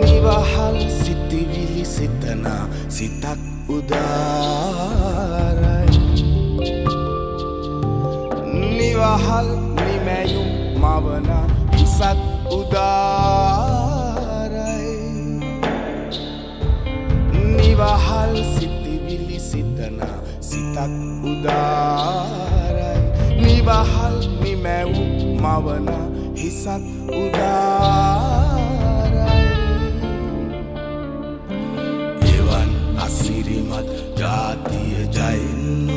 Jibahal sitivili sitana sitak udarai Nivahal nimayum mavana isat udarai Nivahal sitivili sitana sitak udarai Nivahal nimayum mavana isat udarai जातीय जाइन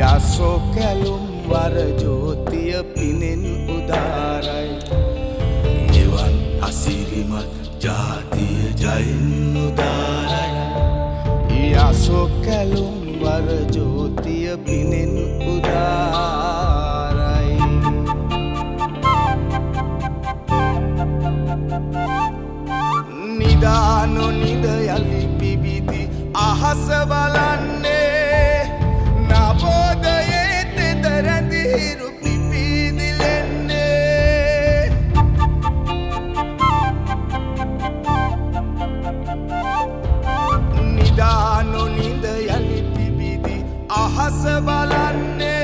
या सो कैलुम वर ज्योतिय Pinin उदाराय जीवन असीरी मत जातीय जाइन उदाराय या सो कैलुम वर ज्योतिय पिनिन उदाराय निदानो निदयाली आहस बलने नवोदये ते दरंदी रूपी दिलने निदानो निदयाली पिबिदी आहस बलने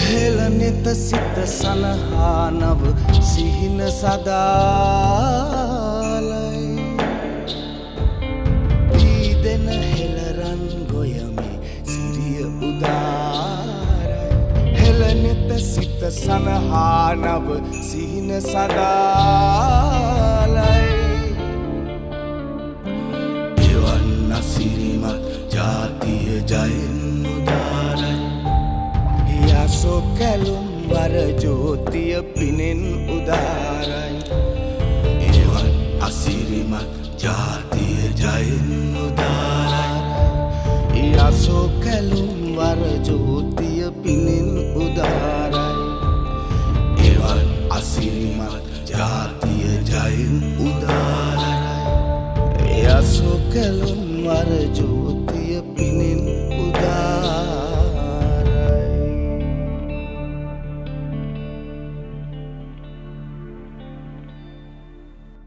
हेलनित सित सनहानव सिहिन सदालय पीदन हेलरन गोयमे सिरिय उदारय हेलनित सित सनहानव सिहिन सदालय कैलुम वर ज्योतिय पिनिन उदाराय एवन असीरिम जातीय जाइन उदाराय यासो कैलुम वर ज्योतिय पिनिन उदाराय एवन असीरिम जातीय जाइन उदाराय।